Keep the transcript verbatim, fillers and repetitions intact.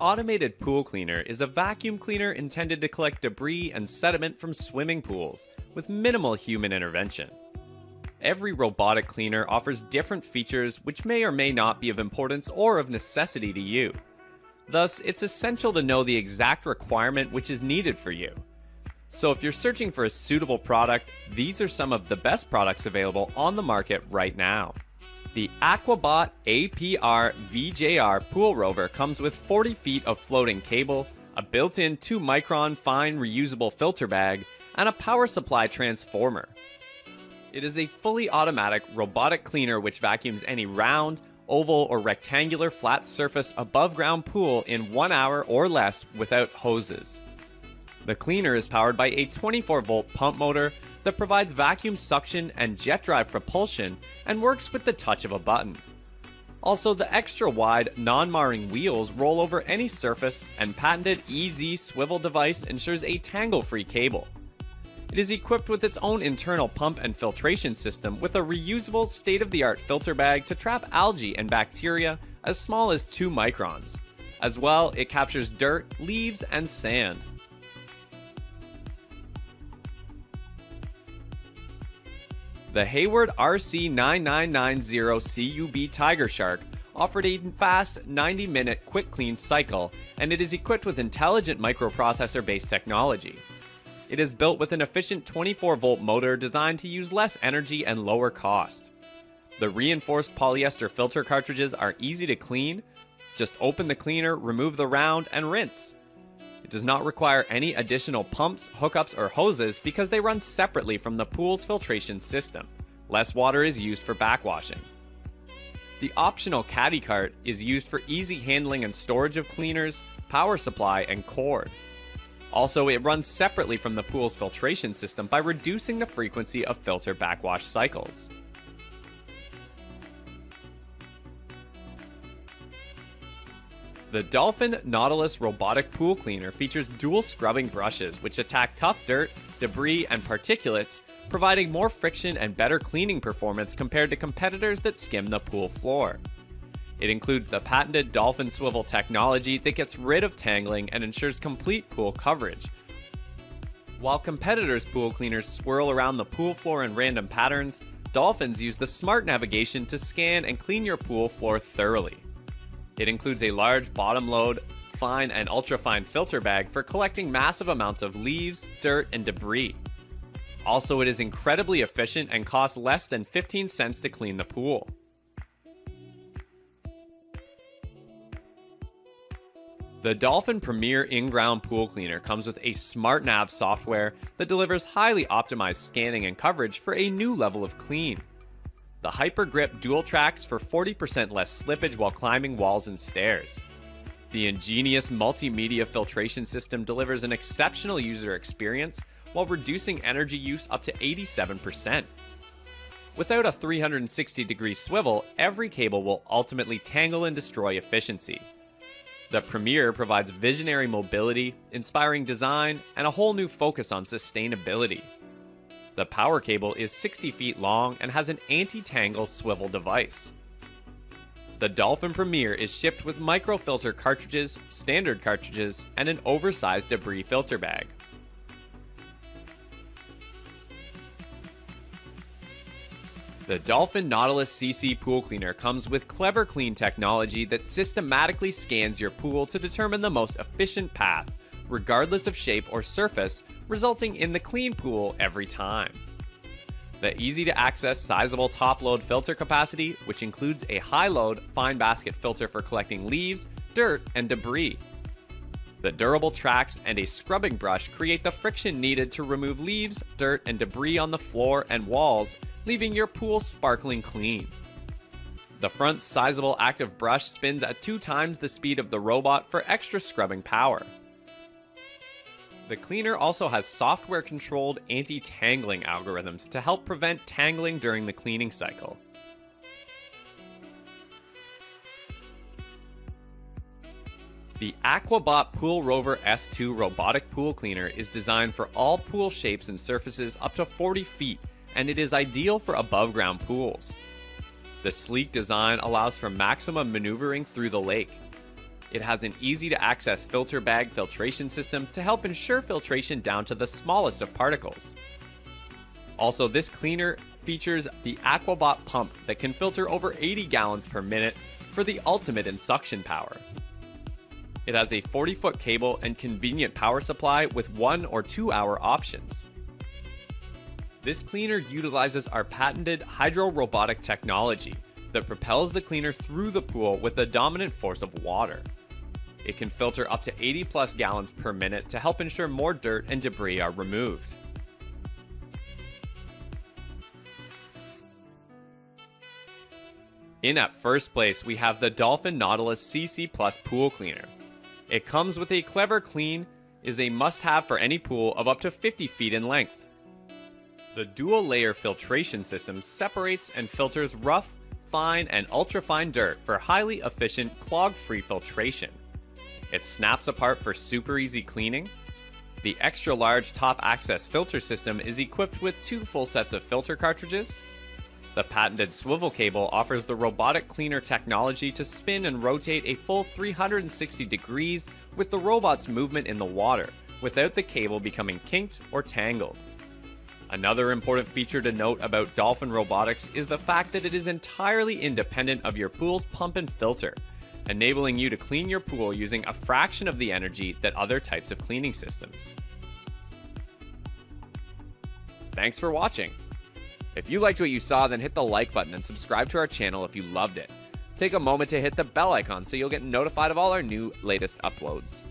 automated pool cleaner is a vacuum cleaner intended to collect debris and sediment from swimming pools with minimal human intervention. Every robotic cleaner offers different features which may or may not be of importance or of necessity to you. Thus, it's essential to know the exact requirement which is needed for you. So if you're searching for a suitable product, these are some of the best products available on the market right now. The Aquabot A P R V J R Pool Rover comes with forty feet of floating cable, a built-in two micron fine reusable filter bag, and a power supply transformer. It is a fully automatic robotic cleaner which vacuums any round, oval, or rectangular flat surface above ground pool in one hour or less without hoses. The cleaner is powered by a twenty-four volt pump motor that provides vacuum suction and jet drive propulsion and works with the touch of a button. Also, the extra-wide, non-marring wheels roll over any surface, and patented E Z swivel device ensures a tangle-free cable. It is equipped with its own internal pump and filtration system with a reusable state-of-the-art filter bag to trap algae and bacteria as small as two microns. As well, it captures dirt, leaves, and sand. The Hayward R C nine nine nine zero C U B Tiger Shark offered a fast ninety minute quick clean cycle, and it is equipped with intelligent microprocessor-based technology. It is built with an efficient twenty-four volt motor designed to use less energy and lower cost. The reinforced polyester filter cartridges are easy to clean. Just open the cleaner, remove the round, and rinse. It does not require any additional pumps, hookups, or hoses because they run separately from the pool's filtration system. Less water is used for backwashing. The optional caddy cart is used for easy handling and storage of cleaners, power supply, and cord. Also, it runs separately from the pool's filtration system by reducing the frequency of filter backwash cycles. The Dolphin Nautilus Robotic Pool Cleaner features dual scrubbing brushes which attack tough dirt, debris, and particulates, providing more friction and better cleaning performance compared to competitors that skim the pool floor. It includes the patented Dolphin Swivel technology that gets rid of tangling and ensures complete pool coverage. While competitors' pool cleaners swirl around the pool floor in random patterns, Dolphins use the smart navigation to scan and clean your pool floor thoroughly. It includes a large bottom load, fine and ultra-fine filter bag for collecting massive amounts of leaves, dirt, and debris. Also, it is incredibly efficient and costs less than fifteen cents to clean the pool. The Dolphin Premier In-Ground Pool Cleaner comes with a smart nav software that delivers highly optimized scanning and coverage for a new level of clean. The Hyper Grip dual tracks for forty percent less slippage while climbing walls and stairs. The ingenious multimedia filtration system delivers an exceptional user experience while reducing energy use up to eighty-seven percent. Without a three hundred sixty degree swivel, every cable will ultimately tangle and destroy efficiency. The Premier provides visionary mobility, inspiring design, and a whole new focus on sustainability. The power cable is sixty feet long and has an anti-tangle swivel device. The Dolphin Premier is shipped with microfilter cartridges, standard cartridges, and an oversized debris filter bag. The Dolphin Nautilus C C Pool Cleaner comes with clever clean technology that systematically scans your pool to determine the most efficient path, regardless of shape or surface, resulting in the clean pool every time. The easy-to-access sizable top-load filter capacity, which includes a high-load fine basket filter for collecting leaves, dirt, and debris. The durable tracks and a scrubbing brush create the friction needed to remove leaves, dirt, and debris on the floor and walls, leaving your pool sparkling clean. The front sizable active brush spins at two times the speed of the robot for extra scrubbing power. The cleaner also has software-controlled anti-tangling algorithms to help prevent tangling during the cleaning cycle. The Aquabot Pool Rover S two Robotic Pool Cleaner is designed for all pool shapes and surfaces up to forty feet, and it is ideal for above-ground pools. The sleek design allows for maximum maneuvering through the lake. It has an easy-to-access filter bag filtration system to help ensure filtration down to the smallest of particles. Also, this cleaner features the Aquabot pump that can filter over eighty gallons per minute for the ultimate in suction power. It has a forty foot cable and convenient power supply with one or two hour options. This cleaner utilizes our patented hydro robotic technology that propels the cleaner through the pool with the dominant force of water. It can filter up to eighty plus gallons per minute to help ensure more dirt and debris are removed. In at first place, we have the Dolphin Nautilus C C Plus Pool Cleaner. It comes with a clever clean, is a must-have for any pool of up to fifty feet in length. The dual-layer filtration system separates and filters rough, fine, and ultra-fine dirt for highly efficient clog-free filtration. It snaps apart for super easy cleaning. The extra-large top-access filter system is equipped with two full sets of filter cartridges. The patented swivel cable offers the robotic cleaner technology to spin and rotate a full three hundred sixty degrees with the robot's movement in the water, without the cable becoming kinked or tangled. Another important feature to note about Dolphin Robotics is the fact that it is entirely independent of your pool's pump and filter, enabling you to clean your pool using a fraction of the energy that other types of cleaning systems. Thanks for watching. If you liked what you saw, then hit the like button and subscribe to our channel if you loved it. Take a moment to hit the bell icon so you'll get notified of all our new latest uploads.